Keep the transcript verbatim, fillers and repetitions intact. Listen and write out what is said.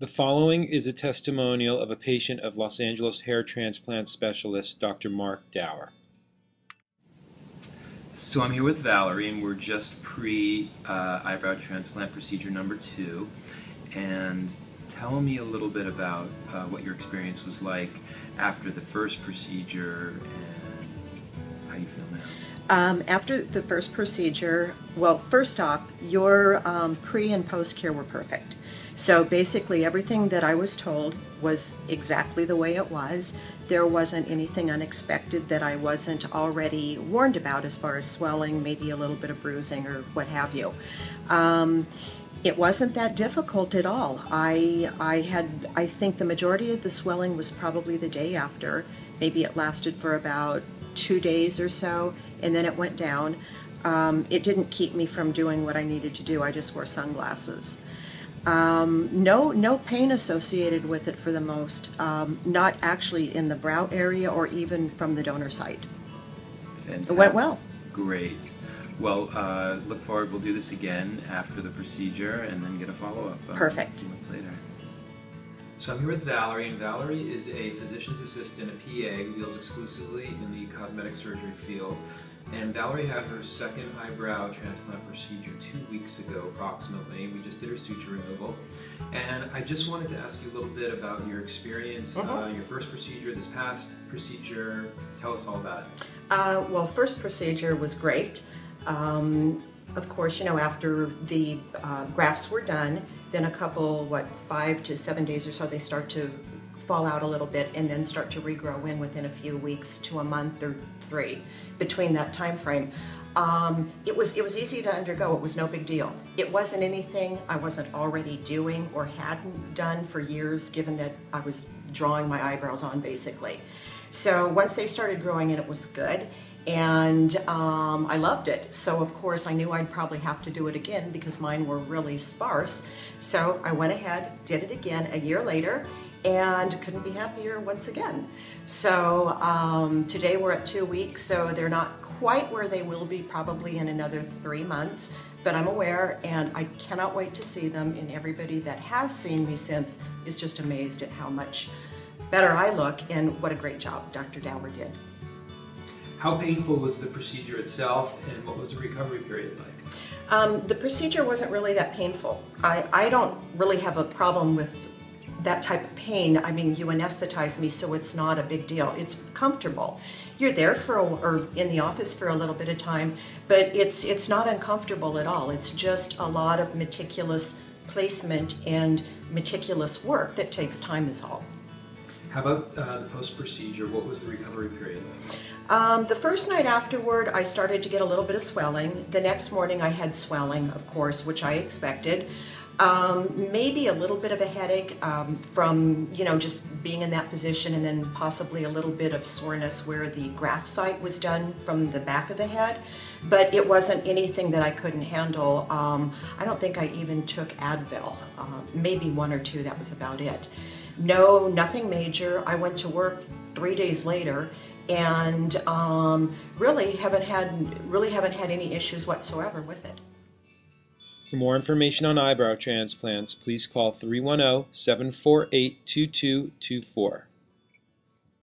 The following is a testimonial of a patient of Los Angeles hair transplant specialist, Doctor Marc Dauer. So I'm here with Valerie, and we're just pre-eyebrow uh, transplant procedure number two. And tell me a little bit about uh, what your experience was like after the first procedure and how you feel now. Um, after the first procedure, well, first off, your um, pre and post care were perfect. So basically everything that I was told was exactly the way it was. There wasn't anything unexpected that I wasn't already warned about as far as swelling, maybe a little bit of bruising or what have you. Um, it wasn't that difficult at all. I, I had, I think the majority of the swelling was probably the day after. Maybe it lasted for about two days or so, and then it went down. Um, it didn't keep me from doing what I needed to do. I just wore sunglasses. Um, no, no pain associated with it for the most, um, not actually in the brow area or even from the donor site. Fantastic. It went well. Great. Well, uh, look forward. We'll do this again after the procedure and then get a follow-up. Um, Perfect. Two months later. So I'm here with Valerie, and Valerie is a physician's assistant, a P A, who deals exclusively in the cosmetic surgery field. And Valerie had her second eyebrow transplant procedure two weeks ago, approximately. We just did her suture removal. And I just wanted to ask you a little bit about your experience, mm-hmm. uh, your first procedure, this past procedure. Tell us all about it. Uh, well, first procedure was great. Um, of course, you know, after the uh, grafts were done, then a couple, what, five to seven days or so, they start to fall out a little bit and then start to regrow in within a few weeks to a month or three between that time frame. Um, it was it was easy to undergo. It was no big deal. It wasn't anything I wasn't already doing or hadn't done for years, given that I was drawing my eyebrows on basically. So once they started growing in, it was good, and um, I loved it. So of course I knew I'd probably have to do it again because mine were really sparse. So I went ahead, did it again a year later, and couldn't be happier once again. So um, today we're at two weeks, so they're not quite where they will be probably in another three months, but I'm aware and I cannot wait to see them, and everybody that has seen me since is just amazed at how much better I look and what a great job Doctor Dauer did. How painful was the procedure itself, and what was the recovery period like? Um, the procedure wasn't really that painful. I, I don't really have a problem with that type of pain. I mean, you anesthetize me, so it's not a big deal. It's comfortable. You're there for, a, or in the office for a little bit of time, but it's it's not uncomfortable at all. It's just a lot of meticulous placement and meticulous work that takes time is all. How about uh, the post-procedure? What was the recovery period like? Um, the first night afterward, I started to get a little bit of swelling. The next morning, I had swelling, of course, which I expected. Um, maybe a little bit of a headache um, from, you know, just being in that position, and then possibly a little bit of soreness where the graft site was done from the back of the head, but it wasn't anything that I couldn't handle. Um, I don't think I even took Advil, uh, maybe one or two, that was about it. No, nothing major. I went to work three days later and um, really haven't had, really haven't had any issues whatsoever with it. For more information on eyebrow transplants, please call three one zero, seven four eight, two two two four.